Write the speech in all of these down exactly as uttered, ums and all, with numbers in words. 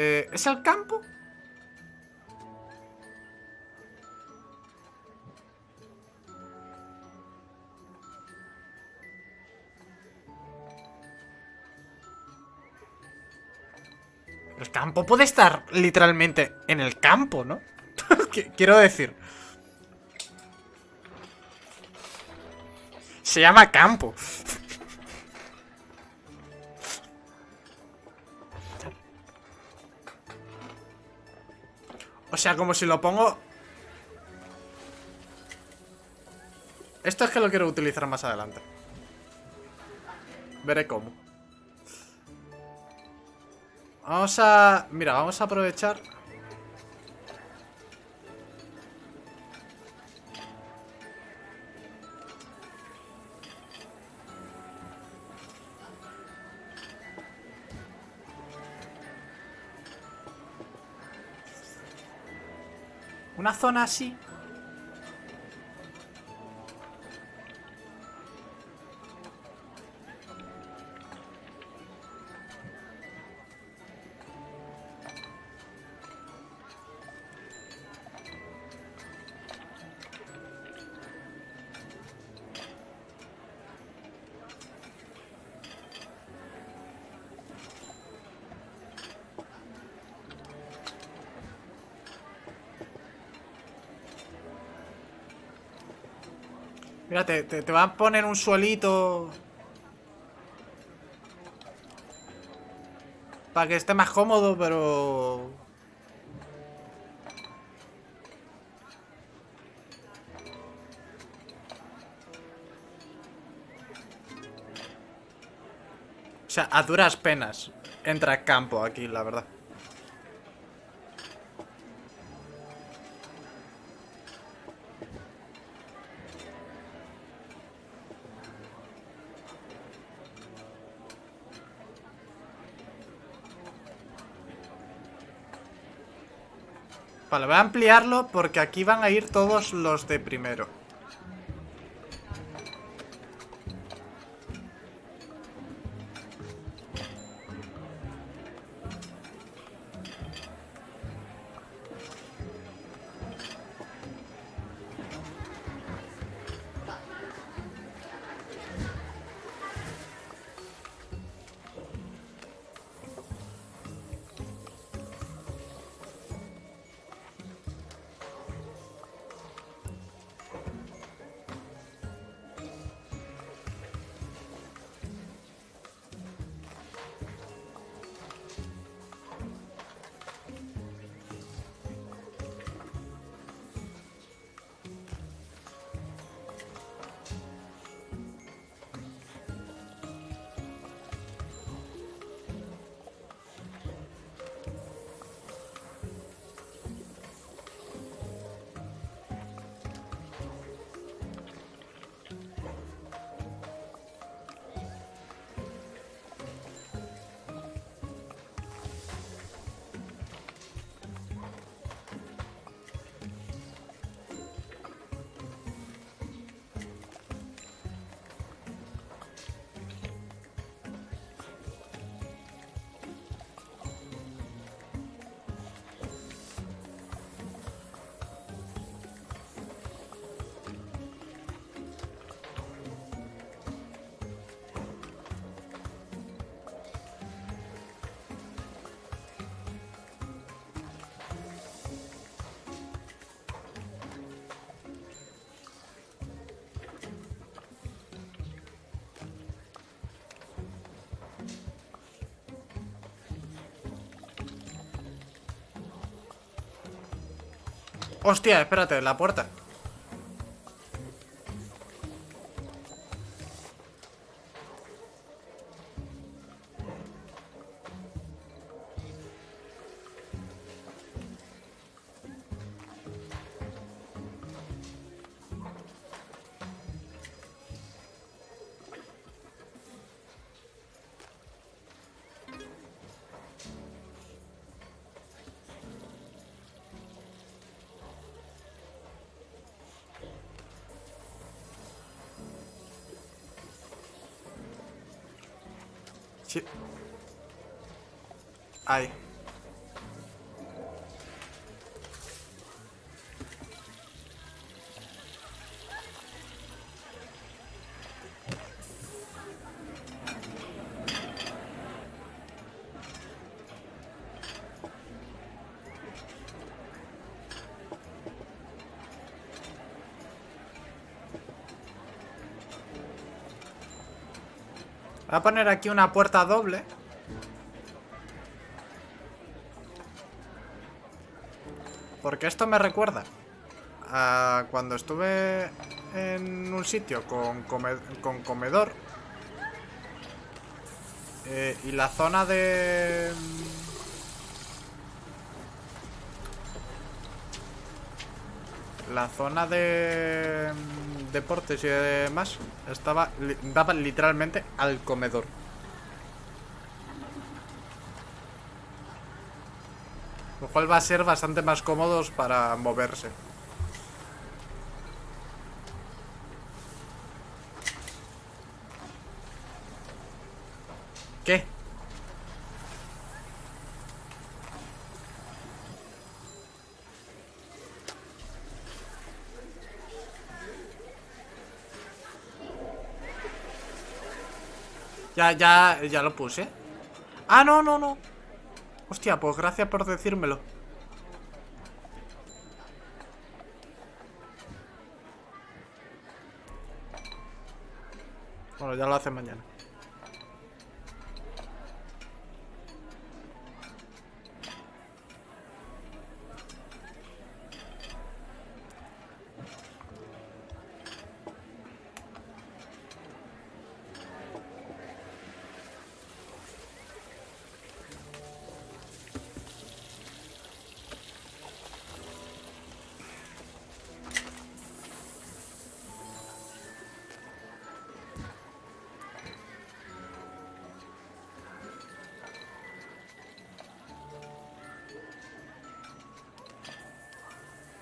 Eh, ¿Es el campo? El campo puede estar literalmente en el campo, ¿no? Quiero decir... Se llama campo. O sea, como si lo pongo... Esto es que lo quiero utilizar más adelante. Veré cómo. Vamos a... Mira, vamos a aprovechar... Una zona así. Mira, te, te, te van a poner un suelito para que esté más cómodo, pero... O sea, a duras penas entra campo aquí, la verdad. Vale, voy a ampliarlo porque aquí van a ir todos los de primero. Hostia, espérate, la puerta. Ahí. Voy a poner aquí una puerta doble. Porque esto me recuerda a cuando estuve en un sitio con, come, con comedor. Eh, y la zona de... La zona de deportes y demás estaba, daba literalmente al comedor. Lo cual va a ser bastante más cómodos para moverse. ¿Qué? Ya, ya, ya lo puse. Ah, no, no, no. Hostia, pues gracias por decírmelo. Bueno, ya lo hace mañana.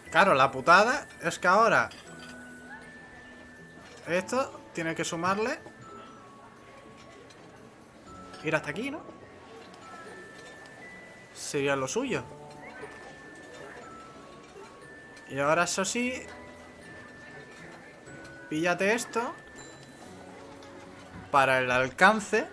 Claro, la putada es que ahora esto tiene que sumarle ir hasta aquí, ¿no? Sería lo suyo. Y ahora eso sí, píllate esto para el alcance.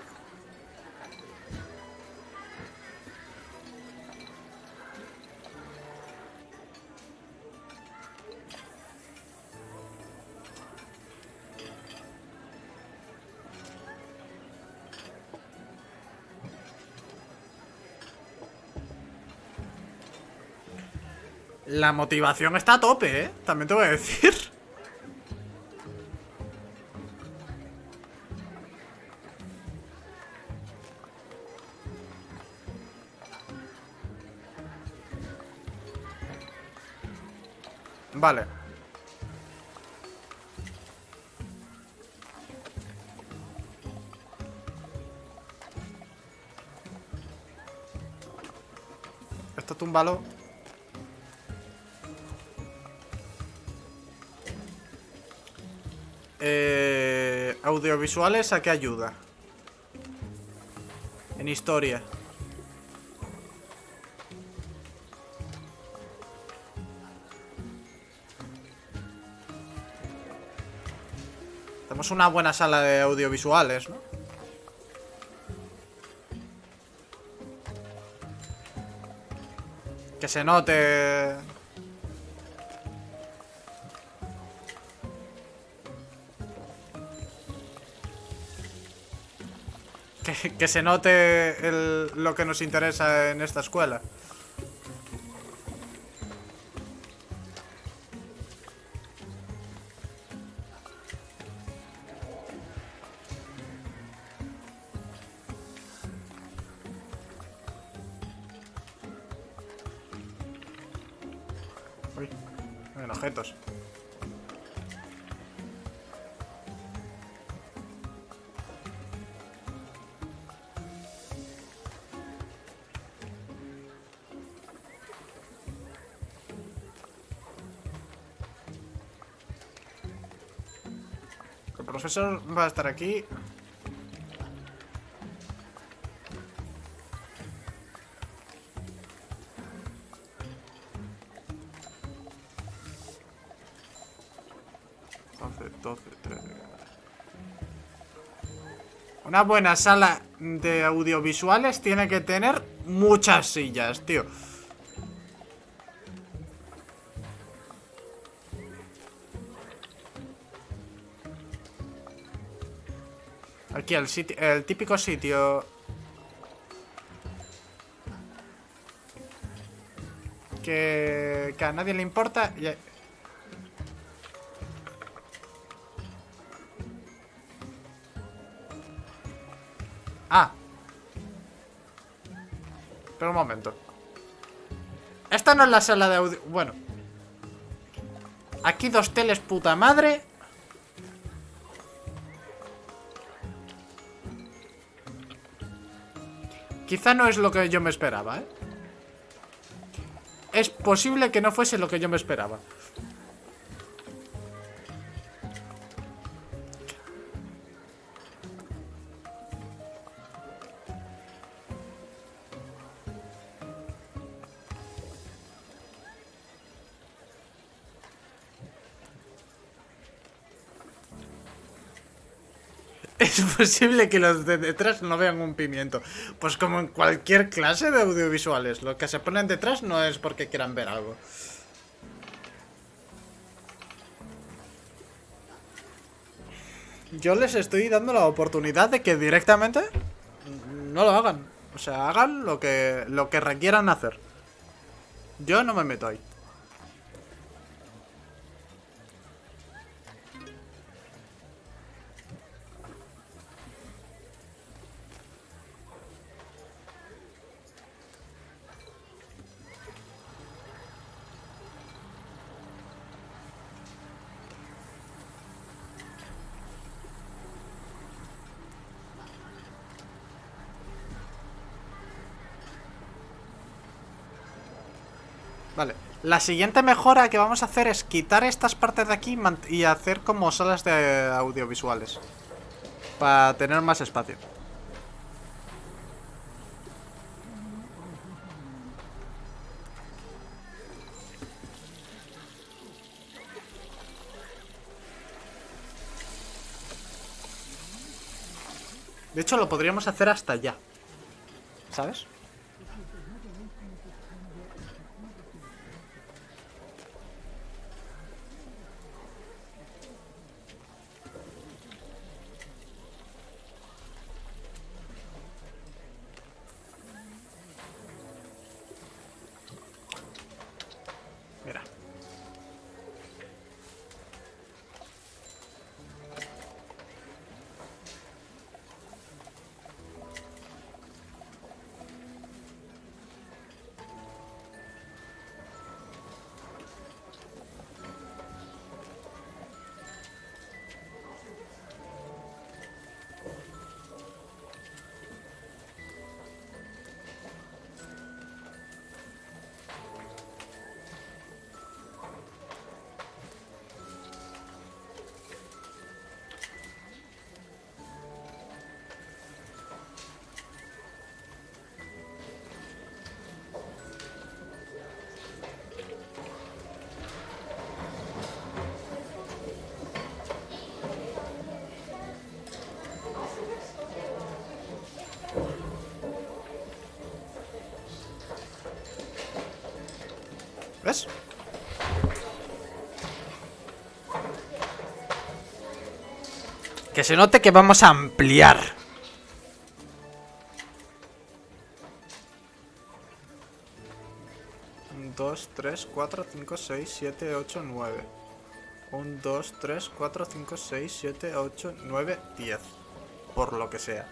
La motivación está a tope, ¿eh? También te voy a decir. Vale. Esto túmbalo. Eh, audiovisuales, ¿a qué ayuda? En historia. Tenemos una buena sala de audiovisuales, ¿no? Que se note... Que se note el, lo que nos interesa en esta escuela. Uy, en objetos. Profesor va a estar aquí. doce, doce, trece. Una buena sala de audiovisuales tiene que tener muchas sillas, tío. Aquí, el, sitio, el típico sitio que, que a nadie le importa. Y... Ah. Pero un momento. Esta no es la sala de audio. Bueno. Aquí dos teles, puta madre. Quizá no es lo que yo me esperaba, ¿eh? Es posible que no fuese lo que yo me esperaba. Es posible que los de detrás no vean un pimiento. Pues como en cualquier clase de audiovisuales, los que se ponen detrás no es porque quieran ver algo. Yo les estoy dando la oportunidad de que directamente no lo hagan. O sea, hagan lo que, lo que requieran hacer. Yo no me meto ahí. Vale, la siguiente mejora que vamos a hacer es quitar estas partes de aquí y hacer como salas de audiovisuales para tener más espacio. De hecho, lo podríamos hacer hasta allá, ¿sabes? ¿Ves? Que se note que vamos a ampliar. un, dos, tres, cuatro, cinco, seis, siete, ocho, nueve. uno, dos, tres, cuatro, cinco, seis, siete, ocho, nueve, diez. Por lo que sea.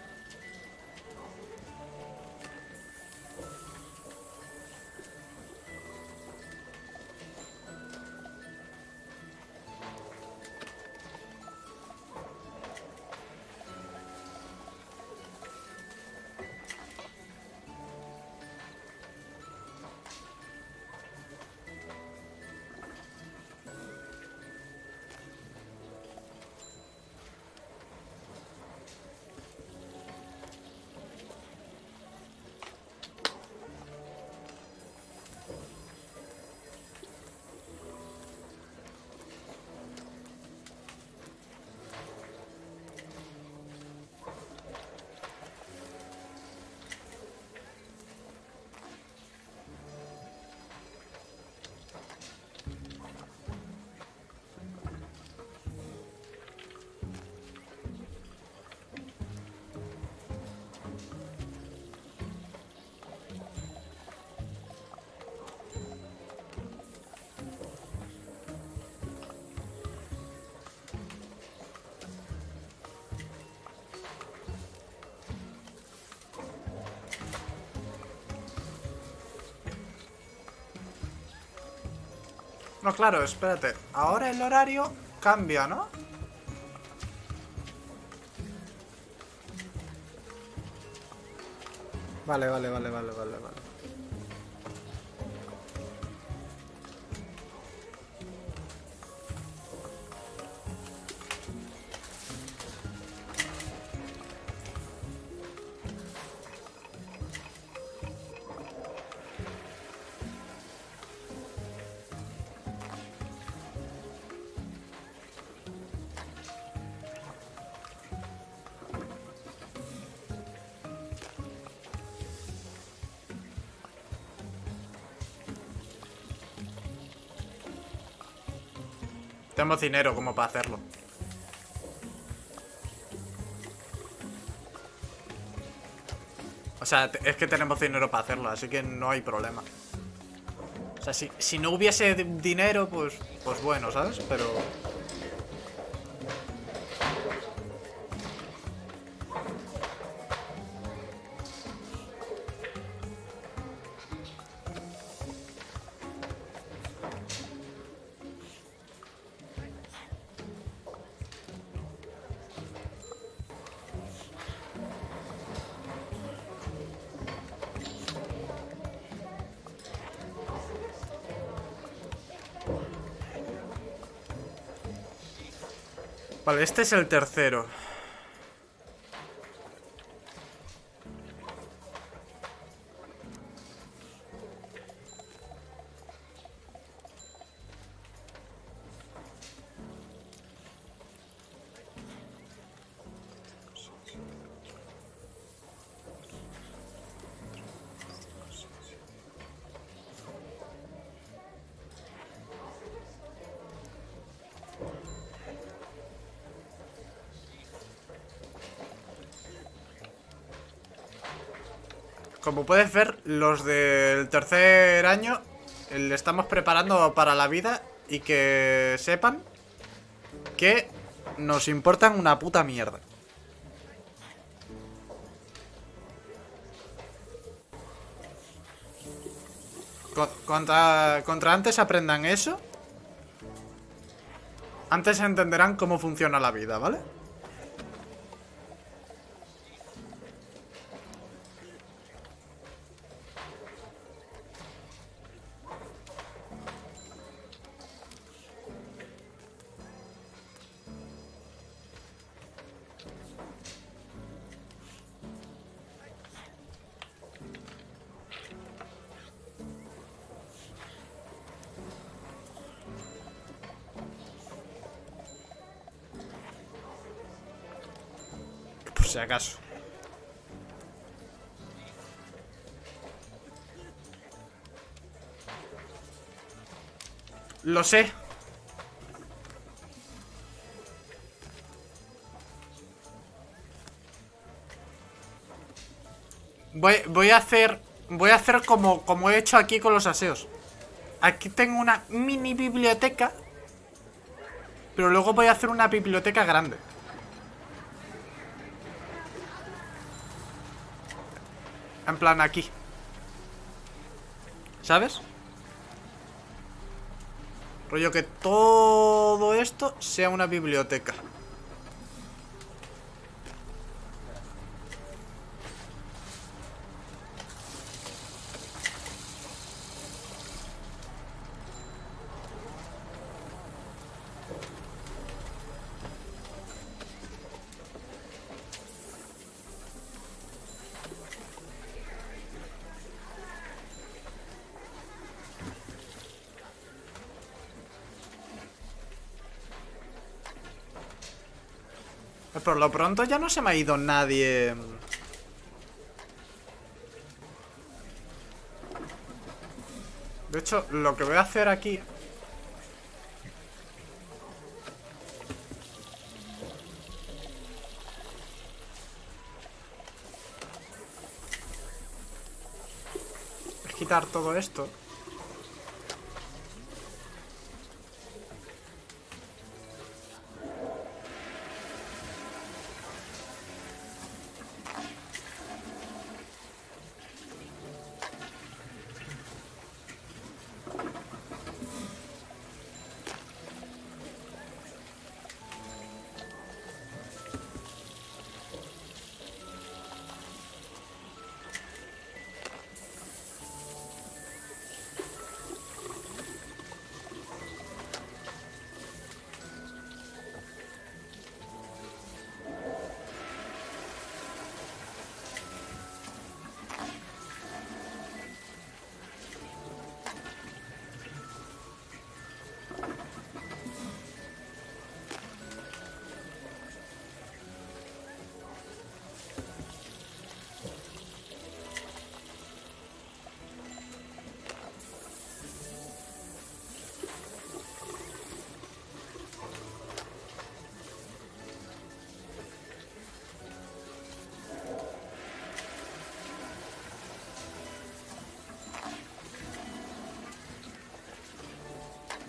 No, claro, espérate. Ahora el horario cambia, ¿no? Vale, vale, vale, vale, vale, vale. Tenemos dinero como para hacerlo. O sea, es que tenemos dinero para hacerlo, así que no hay problema. O sea, si, si no hubiese dinero, pues, pues bueno, ¿sabes? Pero... Vale, este es el tercero. Como puedes ver, los del tercer año le estamos preparando para la vida y que sepan que nos importan una puta mierda. Contra, contra antes aprendan eso, antes entenderán cómo funciona la vida, ¿vale? Si acaso. Lo sé. Voy, voy a hacer Voy a hacer como, como he hecho aquí con los aseos. Aquí tengo una mini biblioteca, pero luego voy a hacer una biblioteca grande. En plan aquí, ¿sabes? Rollo que todo esto sea una biblioteca. Por lo pronto ya no se me ha ido nadie. De hecho, lo que voy a hacer aquí... es quitar todo esto.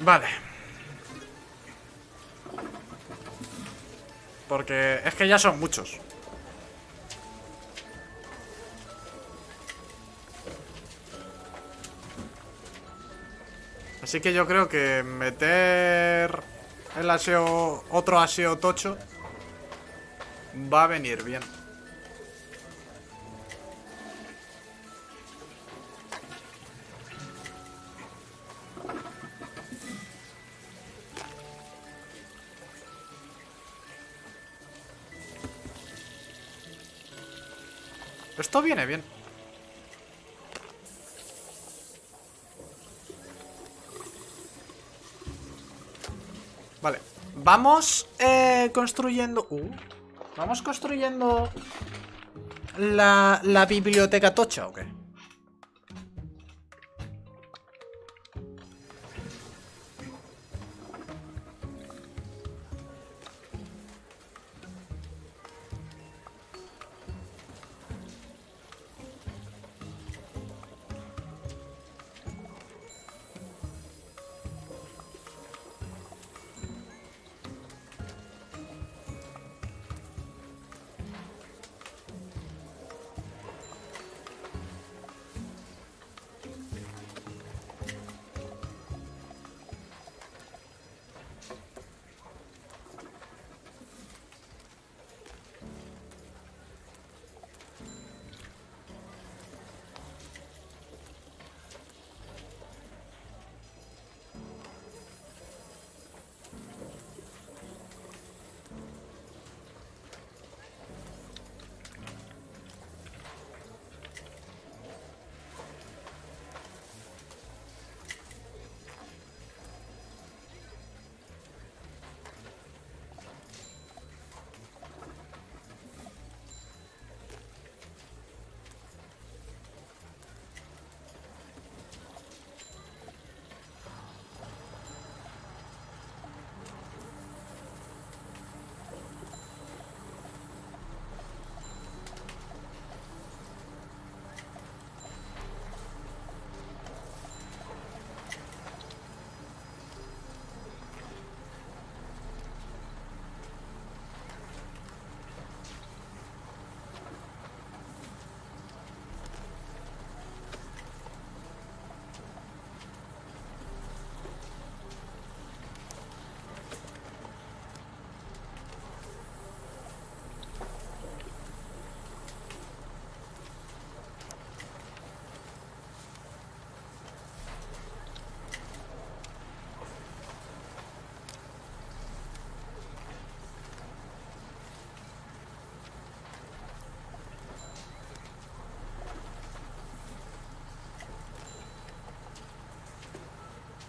Vale. Porque es que ya son muchos. Así que yo creo que meter el aseo, otro aseo tocho va a venir bien. Esto viene bien. Vale, vamos eh, construyendo... Uh, vamos construyendo la, la biblioteca tocha, ¿o qué?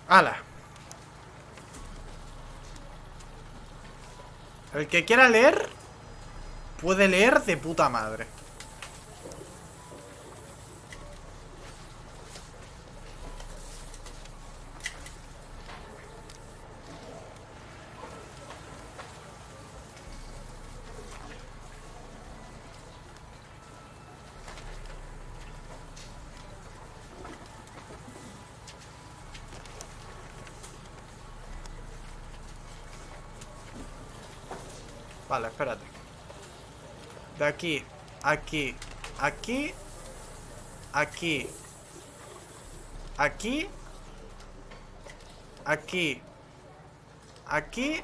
¡Hala! El que quiera leer puede leer de puta madre. Vale, espérate. De aquí, aquí, aquí, aquí, aquí, aquí, aquí,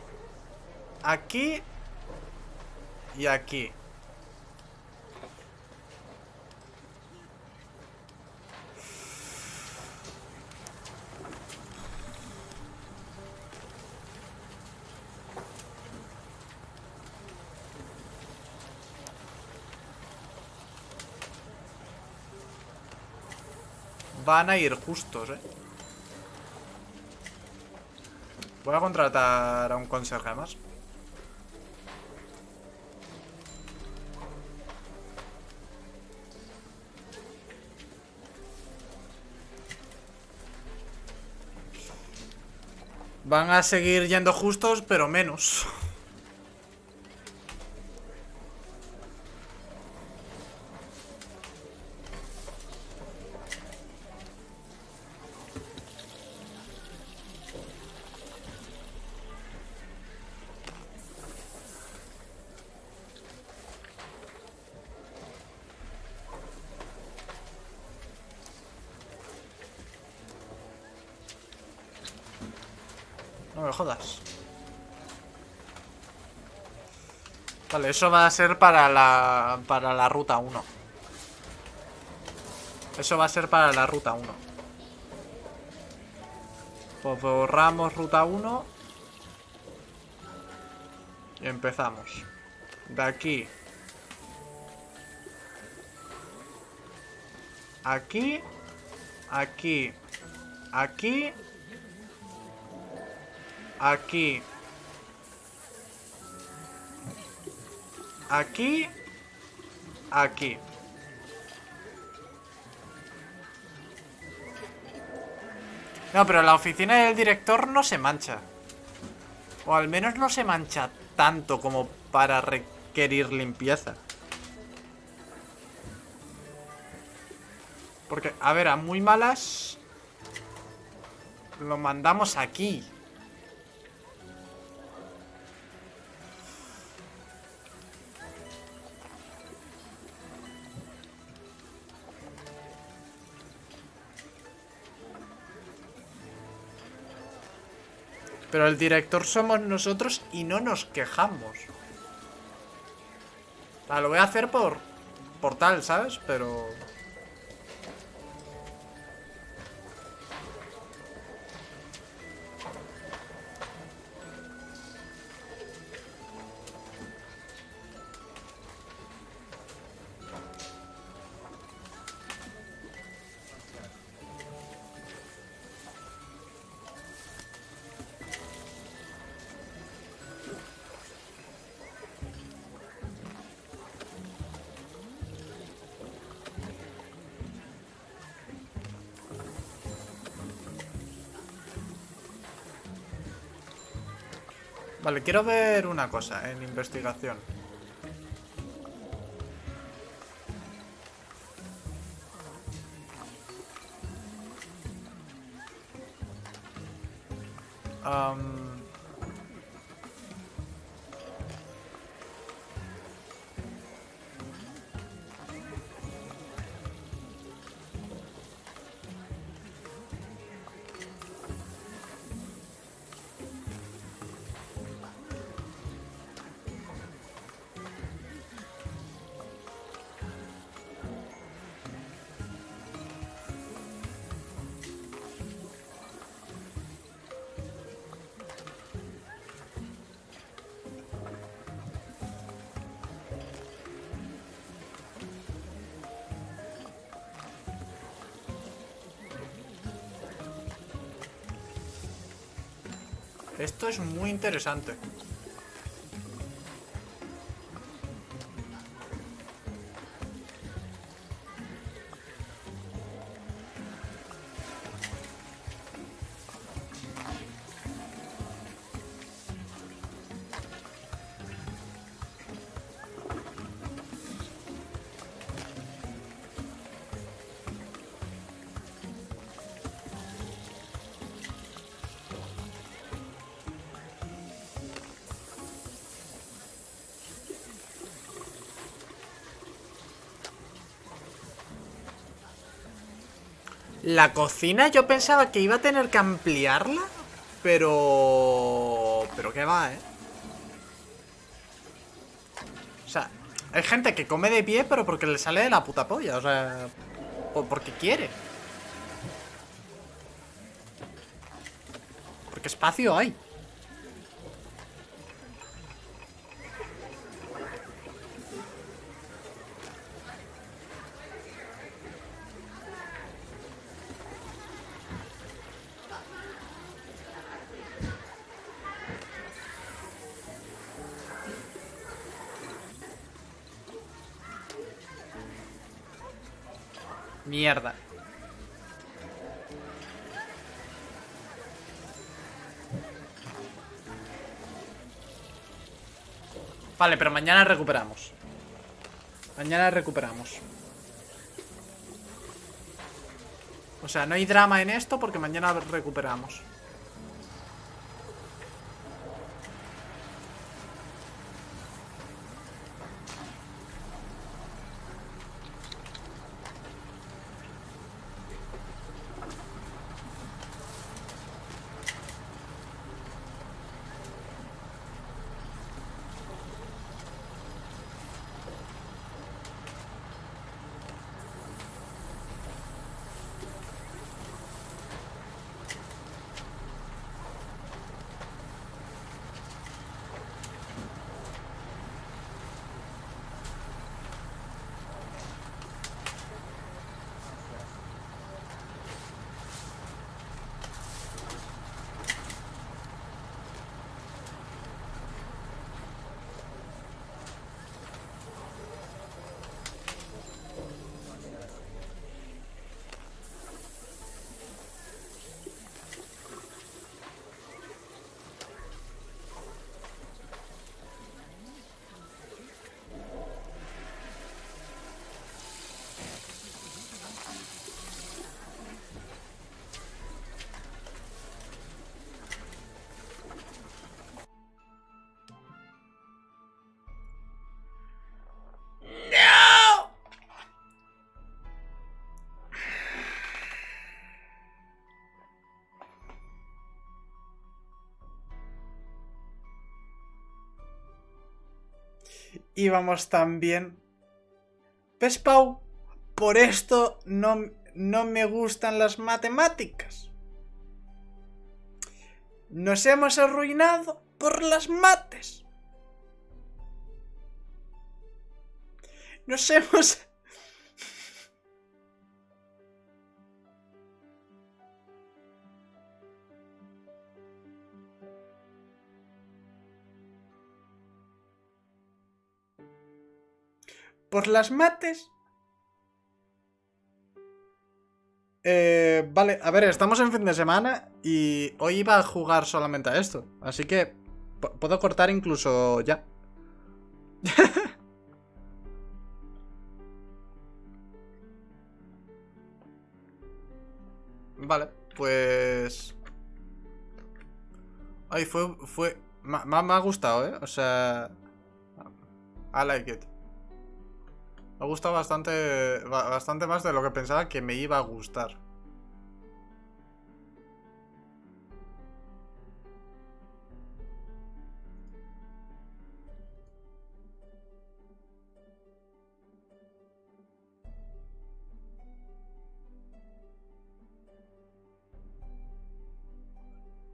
aquí y aquí. Van a ir justos, eh. Voy a contratar a un conserje más. Van a seguir yendo justos, pero menos. No me jodas. Vale, eso va a ser para la... Para la ruta uno. Eso va a ser para la ruta uno. Pues borramos ruta uno. Y empezamos. De aquí. Aquí. Aquí. Aquí. Aquí. Aquí. Aquí. No, pero la oficina del director no se mancha. O al menos no se mancha tanto como para requerir limpieza. Porque, a ver, a muy malas lo mandamos aquí. Pero el director somos nosotros y no nos quejamos. O sea, lo voy a hacer por, por tal, ¿sabes? Pero... Vale, quiero ver una cosa en investigación. Um... Esto es muy interesante. La cocina yo pensaba que iba a tener que ampliarla, pero... Pero qué va, ¿eh? O sea, hay gente que come de pie, pero porque le sale de la puta polla, o sea... Porque quiere. Porque espacio hay. Mierda. Vale, pero mañana recuperamos. Mañana recuperamos. O sea, no hay drama en esto porque mañana recuperamos. íbamos tan bien. Pespau, por esto no, no me gustan las matemáticas. Nos hemos arruinado por las mates. Nos hemos... Por las mates. Eh, vale, a ver, estamos en fin de semana y hoy iba a jugar solamente a esto, así que puedo cortar incluso ya. Vale, pues... Ay, fue... fue... Me ha gustado, ¿eh? O sea... I like it. Me ha gustado bastante, bastante más de lo que pensaba que me iba a gustar.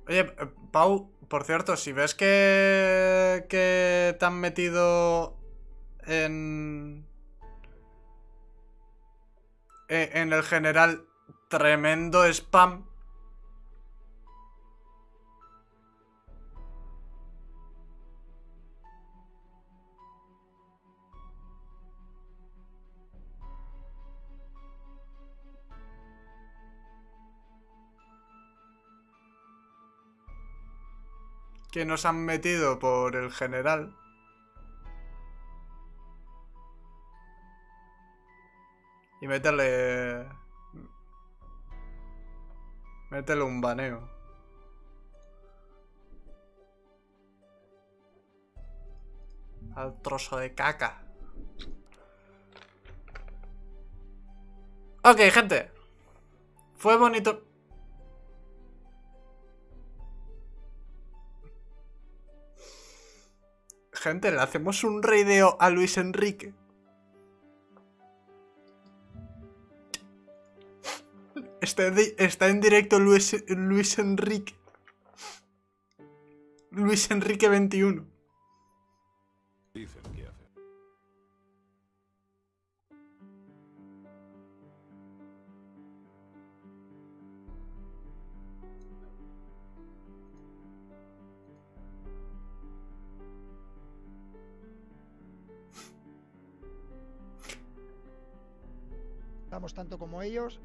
Oye, Pau, por cierto, si ves que, que te han metido en... en el general, tremendo spam. Que nos han metido por el general. Y métele... métele un baneo. Al trozo de caca. Ok, gente. Fue bonito... Gente, le hacemos un raideo a Luis Enrique. Está, de, está en directo Luis, Luis Enrique. Luis Enrique veintiuno. Dicen que hace. Estamos tanto como ellos.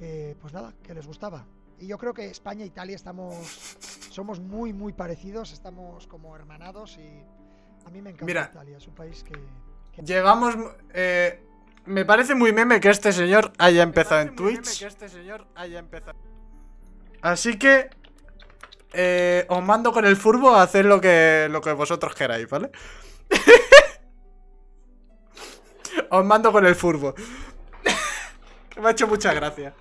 Eh, pues nada, que les gustaba. Y yo creo que España e Italia estamos somos muy muy parecidos, estamos como hermanados y a mí me encanta. Mira, Italia, es un país que, que... llevamos eh, me parece muy meme que este señor haya empezado en Twitch. Que este señor haya empezado. Así que eh, os mando con el furbo a hacer lo que lo que vosotros queráis, ¿vale? Os mando con el furbo. Me ha hecho mucha gracia.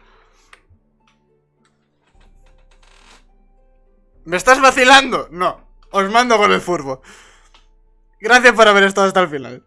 ¿Me estás vacilando? No, os mando con el furbo. Gracias por haber estado hasta el final.